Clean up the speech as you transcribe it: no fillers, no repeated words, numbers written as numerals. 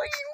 Oye,